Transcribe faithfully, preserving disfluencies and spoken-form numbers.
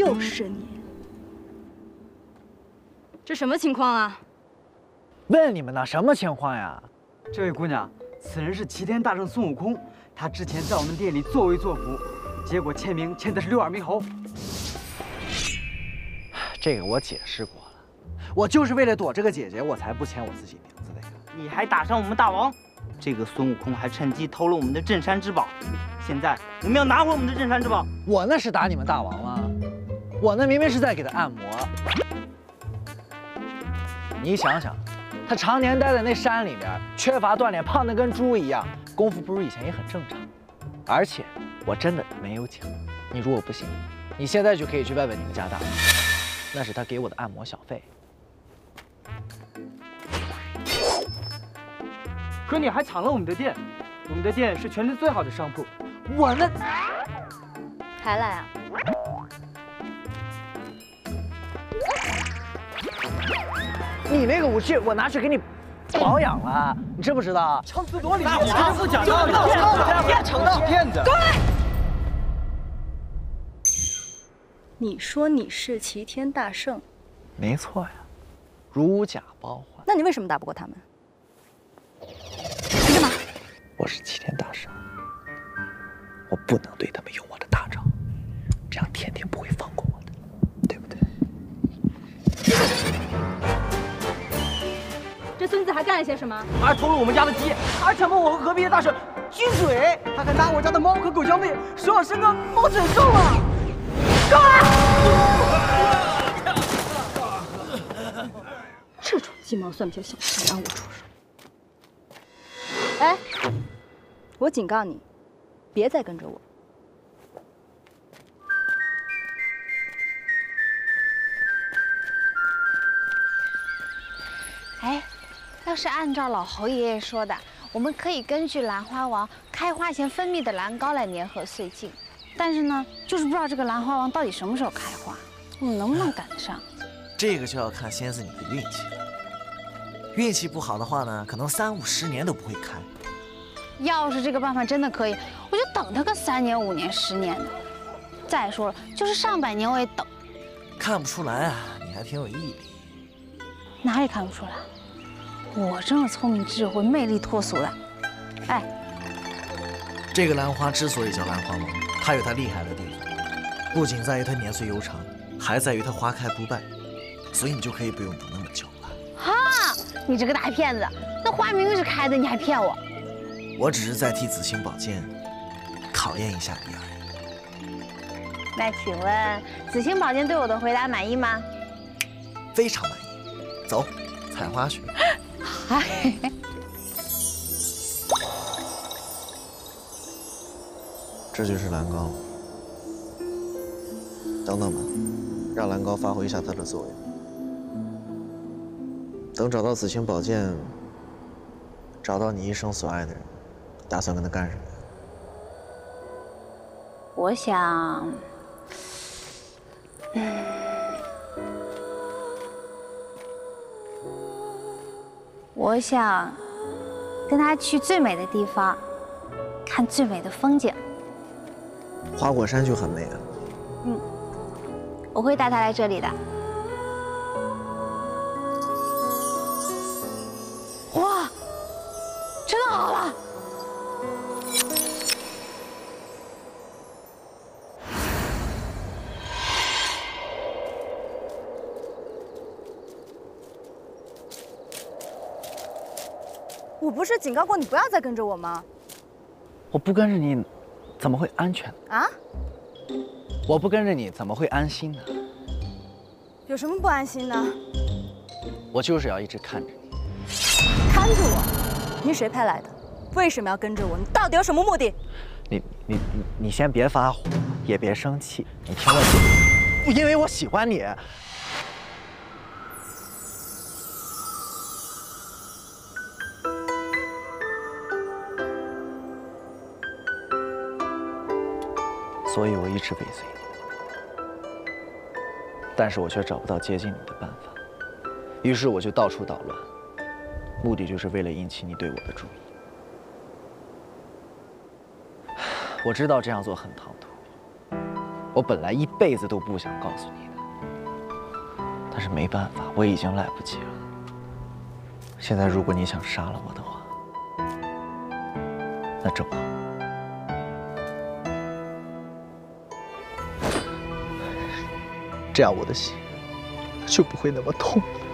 又是你！这什么情况啊？问你们呢，什么情况呀？这位姑娘，此人是齐天大圣孙悟空，他之前在我们店里作威作福，结果签名签的是六耳猕猴。这个我解释过了，我就是为了躲这个姐姐，我才不签我自己名字的呀。你还打伤我们大王！ 这个孙悟空还趁机偷了我们的镇山之宝，现在我们要拿回我们的镇山之宝。我那是打你们大王吗？我那明明是在给他按摩。你想想，他常年待在那山里边，缺乏锻炼，胖得跟猪一样，功夫不如以前也很正常。而且我真的没有请你，如果不信，你现在就可以去问问你们家大王，那是他给我的按摩小费。 可你还抢了我们的店，我们的店是全镇最好的商铺。我那还来啊？你那个武器我拿去给你保养了，你知不知道？强词夺理，大王不讲道理，骗子，骗子，过来！你说你是齐天大圣，没错呀，如假包换。那你为什么打不过他们？ 我是齐天大圣，我不能对他们用我的大招，这样天庭不会放过我的，对不对？这孙子还干了些什么？他还偷了我们家的鸡，还强暴我和隔壁的大婶撅嘴，他还拿我家的猫和狗交配，使我生个猫枕兽啊！够了！这种鸡毛蒜皮小事让我出手。 哎，我警告你，别再跟着我。哎，要是按照老侯爷爷说的，我们可以根据兰花王开花前分泌的兰膏来粘合穗茎，但是呢，就是不知道这个兰花王到底什么时候开花，我们能不能赶得上？这个就要看仙子你的运气。 运气不好的话呢，可能三五十年都不会开。要是这个办法真的可以，我就等他个三年、五年、十年的。再说了，就是上百年我也等。看不出来啊，你还挺有毅力。哪里看不出来？我这么聪明、智慧、魅力脱俗的。哎，这个兰花之所以叫兰花王，它有它厉害的地方，不仅在于它年岁悠长，还在于它花开不败，所以你就可以不用等那么久。 哈！你这个大骗子，那花明明是开的，你还骗我！我只是在替紫星宝剑考验一下你而已。那请问紫星宝剑对我的回答满意吗？非常满意。走，采花去。这就是兰膏。等等吧，让兰膏发挥一下它的作用。 等找到紫星宝剑，找到你一生所爱的人，打算跟他干什么？我想，嗯，我想跟他去最美的地方，看最美的风景。花果山就很美啊。嗯，我会带他来这里的。 好了，我不是警告过你不要再跟着我吗？我不跟着你，怎么会安全啊？我不跟着你，怎么会安心呢？有什么不安心呢？我就是要一直看着你，看着我。 你谁派来的？为什么要跟着我？你到底有什么目的？你你你你先别发火，也别生气，你听我讲，因为我喜欢你。所以我一直尾随你，但是我却找不到接近你的办法，于是我就到处捣乱。 目的就是为了引起你对我的注意。我知道这样做很唐突，我我本来一辈子都不想告诉你的，但是没办法，我已经来不及了。现在如果你想杀了我的话，那正好。 这样我的心就不会那么痛了。